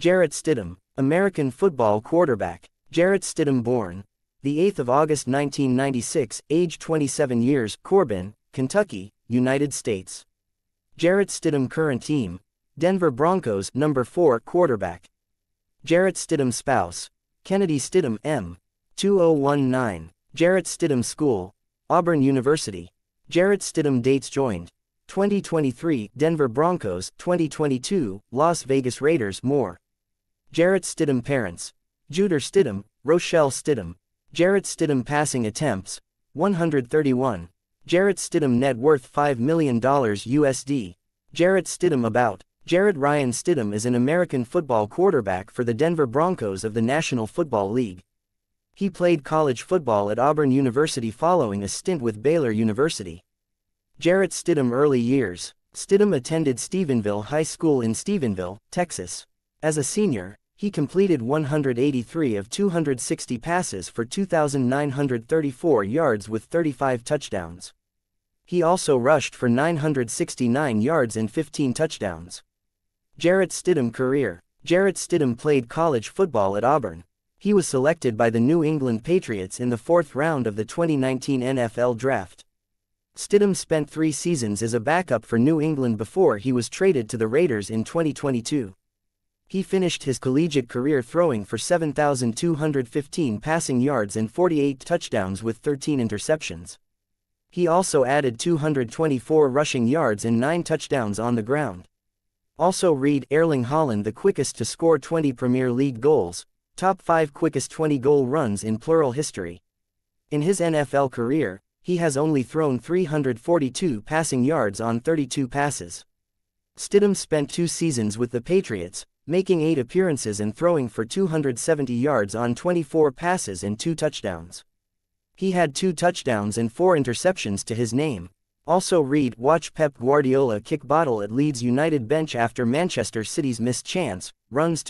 Jarrett Stidham, American football quarterback. Jarrett Stidham, born the 8th of August 1996, age 27 years, Corbin, Kentucky, United States. Jarrett Stidham, current team, Denver Broncos, number 4 quarterback. Jarrett Stidham, spouse, Kennedy Stidham, M. 2019. Jarrett Stidham, school, Auburn University. Jarrett Stidham, dates joined, 2023, Denver Broncos, 2022, Las Vegas Raiders, more. Jarrett Stidham, parents, Jutter Stidham, Rochelle Stidham. Jarrett Stidham, passing attempts, 131. Jarrett Stidham, net worth $5 million USD. Jarrett Stidham, about. Jarrett Ryan Stidham is an American football quarterback for the Denver Broncos of the National Football League. He played college football at Auburn University following a stint with Baylor University. Jarrett Stidham, early years. Stidham attended Stephenville High School in Stephenville, Texas. As a senior, he completed 183 of 260 passes for 2,934 yards with 35 touchdowns. He also rushed for 969 yards and 15 touchdowns. Jarrett Stidham, career. Jarrett Stidham played college football at Auburn. He was selected by the New England Patriots in the 4th round of the 2019 NFL Draft. Stidham spent 3 seasons as a backup for New England before he was traded to the Raiders in 2022. He finished his collegiate career throwing for 7,215 passing yards and 48 touchdowns with 13 interceptions. He also added 224 rushing yards and 9 touchdowns on the ground. Also read: Erling Haaland, the quickest to score 20 Premier League goals, top 5 quickest 20-goal runs in plural history. In his NFL career, he has only thrown 342 passing yards on 32 passes. Stidham spent 2 seasons with the Patriots, making 8 appearances and throwing for 270 yards on 24 passes and 2 touchdowns. He had 2 touchdowns and 4 interceptions to his name. Also read: watch Pep Guardiola kick bottle at Leeds United bench after Manchester City's missed chance, runs to